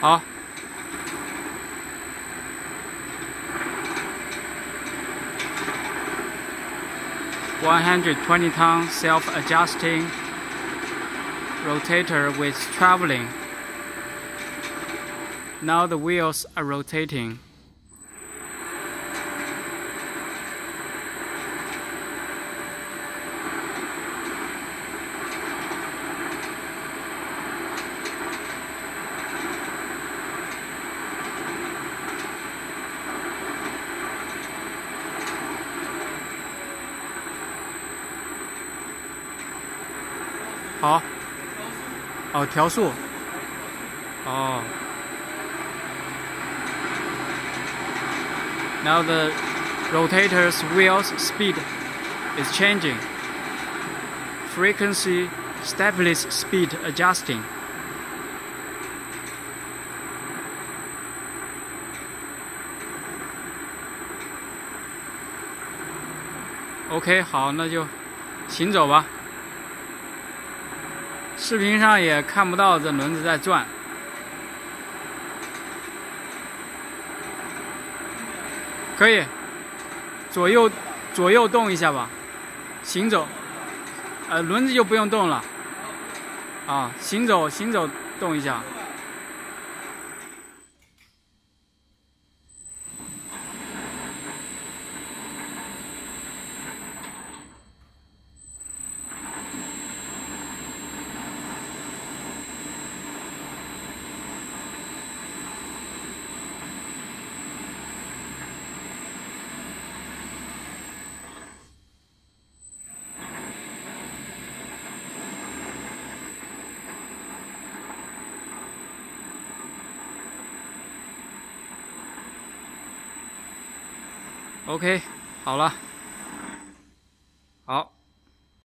好。120-ton self-adjusting rotator with traveling. Now the wheels are rotating.好，哦，调速，哦。Now the rotator's wheel's speed is changing. Frequency stepwise speed adjusting. OK， 好，那就行走吧。 视频上也看不到这轮子在转。可以，左右动一下吧，行走，轮子就不用动了，啊，行走动一下。OK， 好了，好。